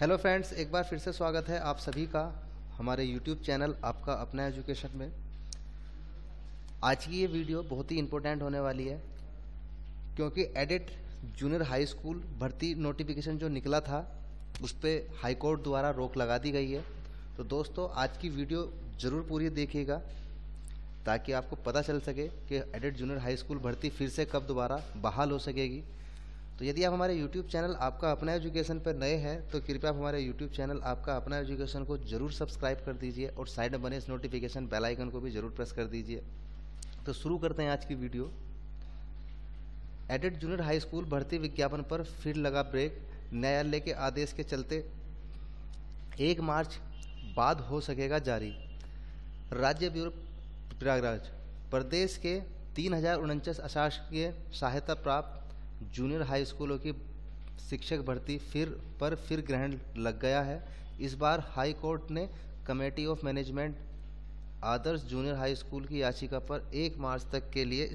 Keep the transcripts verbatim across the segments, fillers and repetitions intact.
Hello friends, एक बार फिर से स्वागत है आप सभी का हमारे यूट्यूब चैनल आपका अपना एजुकेशन में। आज की ये वीडियो बहुत ही इम्पोर्टेंट होने वाली है क्योंकि एडिट जूनियर हाई स्कूल भर्ती नोटिफिकेशन जो निकला था उस पर हाई कोर्ट द्वारा रोक लगा दी गई है। तो दोस्तों आज की वीडियो ज़रूर पूरी देखिएगा ताकि आपको पता चल सके कि एडिट जूनियर हाई स्कूल भर्ती फिर से कब दोबारा बहाल हो सकेगी। तो यदि आप हमारे YouTube चैनल आपका अपना एजुकेशन पर नए हैं तो कृपया आप हमारे YouTube चैनल आपका अपना एजुकेशन को जरूर सब्सक्राइब कर दीजिए और साइड में बने इस नोटिफिकेशन बेल आइकन को भी जरूर प्रेस कर दीजिए। तो शुरू करते हैं आज की video. Aided junior high school भर्ती विज्ञापन पर फिर लगा ब्रेक, न्यायालय के आदेश के चलते एक मार्च बाद हो सकेगा जारी। राज्य ब्यूरो प्रयागराज। प्रदेश के तीन हज़ार उनचास अशासकीय सहायता प्राप्त जूनियर हाई स्कूलों की शिक्षक भर्ती फिर पर फिर ग्रहण लग गया है। इस बार हाई कोर्ट ने committee of management Adarsh junior high school की याचिका पर एक मार्च तक के लिए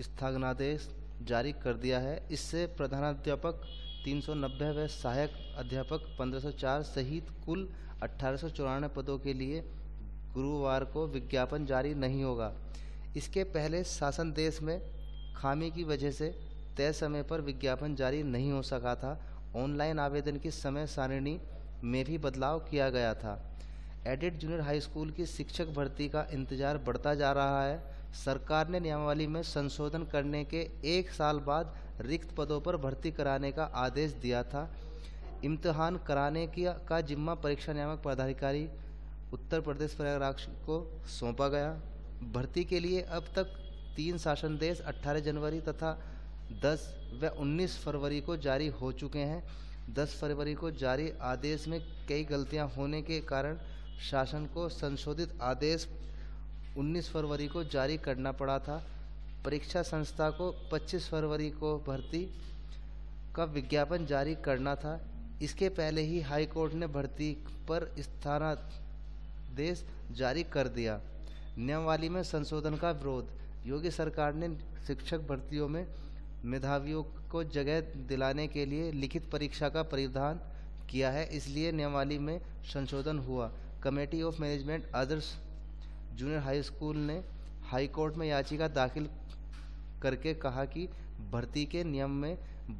स्थगनादेश जारी कर दिया है। इससे प्रधानाध्यापक तीन सौ नब्बे व सहायक अध्यापक पंद्रह सौ चार सहित कुल अठारह सौ चौरानवे पदों के लिए गुरुवार को विज्ञापन जारी नहीं होगा। इसके पहले शासन देश में खामी की वजह से तय समय पर विज्ञापन जारी नहीं हो सका था। ऑनलाइन आवेदन की समय सारिणी में भी बदलाव किया गया था। एडिट जूनियर हाई स्कूल की शिक्षक भर्ती का इंतजार बढ़ता जा रहा है। सरकार ने नियमावली में संशोधन करने के एक साल बाद रिक्त पदों पर भर्ती कराने का आदेश दिया था। इम्तिहान कराने का जिम्मा परीक्षा नियामक पदाधिकारी उत्तर प्रदेश प्रयागराज को सौंपा गया। भर्ती के लिए अब तक तीन शासनादेश अठारह जनवरी तथा दस व उन्नीस फरवरी को जारी हो चुके हैं। दस फरवरी को जारी आदेश में कई गलतियां होने के कारण शासन को संशोधित आदेश उन्नीस फरवरी को जारी करना पड़ा था। परीक्षा संस्था को पच्चीस फरवरी को भर्ती का विज्ञापन जारी करना था। इसके पहले ही हाई कोर्ट ने भर्ती पर स्थगनादेश जारी कर दिया। नियमावली में संशोधन का विरोध। योगी सरकार ने शिक्षक भर्तियों में मेधावियों को जगह दिलाने के लिए लिखित परीक्षा का प्रावधान किया है, इसलिए नियमावली में संशोधन हुआ। Committee of management Adarsh junior high school ने हाई कोर्ट में याचिका दाखिल करके कहा कि भर्ती के नियम में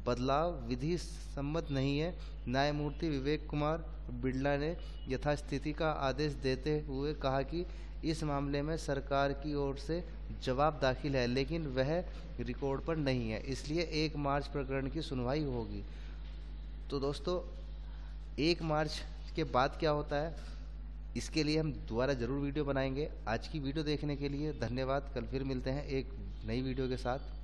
बदलाव विधि सम्मत नहीं है। न्यायमूर्ति विवेक कुमार बिड़ला ने यथास्थिति का आदेश देते हुए कहा कि इस मामले में सरकार की ओर से जवाब दाखिल है लेकिन वह रिकॉर्ड पर नहीं है, इसलिए एक मार्च प्रकरण की सुनवाई होगी। तो दोस्तों एक मार्च के बाद क्या होता है इसके लिए हम दोबारा ज़रूर वीडियो बनाएंगे। आज की वीडियो देखने के लिए धन्यवाद। कल फिर मिलते हैं एक नई वीडियो के साथ।